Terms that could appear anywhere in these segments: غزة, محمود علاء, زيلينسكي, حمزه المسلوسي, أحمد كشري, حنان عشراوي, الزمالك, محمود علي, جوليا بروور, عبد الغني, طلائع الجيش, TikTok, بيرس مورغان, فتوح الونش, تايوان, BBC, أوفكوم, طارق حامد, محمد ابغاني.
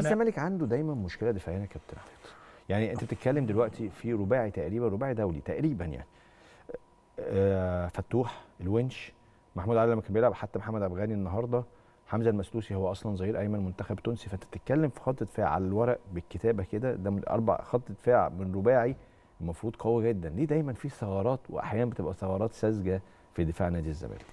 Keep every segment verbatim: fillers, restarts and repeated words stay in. الزمالك عنده دايما مشكله دفاعيه يا كابتن احمد. يعني انت بتتكلم دلوقتي في رباعي تقريبا، رباعي دولي تقريبا يعني. آه فتوح الونش، محمود علي لما كان بيلعب، حتى محمد ابغاني النهارده، حمزه المسلوسي هو اصلا ظهير ايمن منتخب تونسي. فانت بتتكلم في خط دفاع على الورق بالكتابه كده، ده من اربع خط دفاع من رباعي المفروض قوي جدا. ليه دايما في ثغرات واحيانا بتبقى ثغرات ساذجه في دفاع نادي الزمالك؟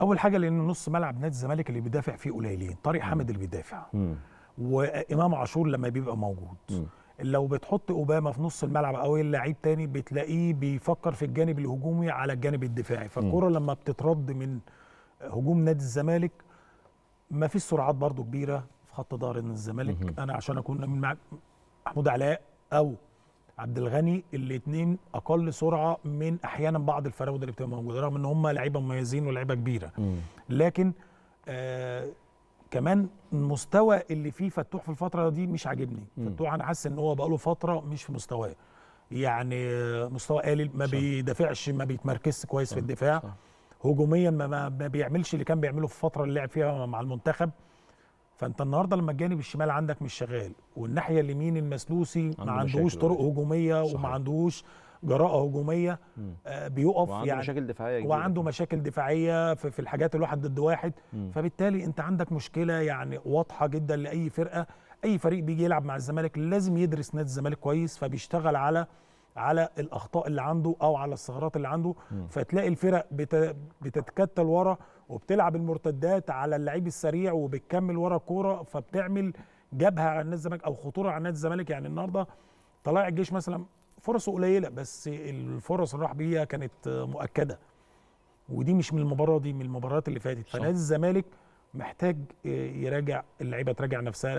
اول حاجه لان نص ملعب نادي الزمالك اللي بيدافع فيه قليلين، طارق حامد اللي بيدافع م. وامام عاشور لما بيبقى موجود. م. لو بتحط اوباما في نص الملعب او لعيب تاني بتلاقيه بيفكر في الجانب الهجومي على الجانب الدفاعي، فالكره لما بتترد من هجوم نادي الزمالك ما فيش سرعات برضو كبيره في خط ظهر الزمالك. م. انا عشان اكون من محمود علاء او عبد الغني الاثنين اقل سرعه من احيانا بعض الفراوده اللي بتبقى موجوده، رغم ان هم لعيبه مميزين ولاعيبه كبيره. م. لكن آه كمان المستوى اللي فيه فتوح في الفتره دي مش عاجبني. فتوح انا حاسس ان هو بقاله فتره مش في مستواه، يعني مستوى قليل، ما بيدافعش، ما بيتمركزش كويس صح. في الدفاع صح. هجوميا ما, ما بيعملش اللي كان بيعمله في الفتره اللي لعب فيها مع المنتخب. فانت النهارده لما الجانب الشمال عندك مش شغال والناحيه اليمين المسلوسي ما عندهوش طرق هجوميه صح. وما عندهوش جراءه هجوميه، آه بيقف وعنده يعني مشاكل دفاعيه وعنده مشاكل دفاعيه في, في الحاجات الواحد ضد واحد. م. فبالتالي انت عندك مشكله يعني واضحه جدا لاي فرقه. اي فريق بيجي يلعب مع الزمالك لازم يدرس نادي الزمالك كويس، فبيشتغل على على الاخطاء اللي عنده او على الثغرات اللي عنده. م. فتلاقي الفرق بت بتتكتل ورا وبتلعب المرتدات على اللعيب السريع وبتكمل ورا الكوره، فبتعمل جبهه على نادي الزمالك او خطوره على نادي الزمالك. يعني النهارده طلائع الجيش مثلا فرصه قليله، بس الفرص اللي راح بيها كانت مؤكده، ودي مش من المباراه دي، من المباريات اللي فاتت. فنادي الزمالك محتاج يراجع اللعيبه، تراجع نفسها.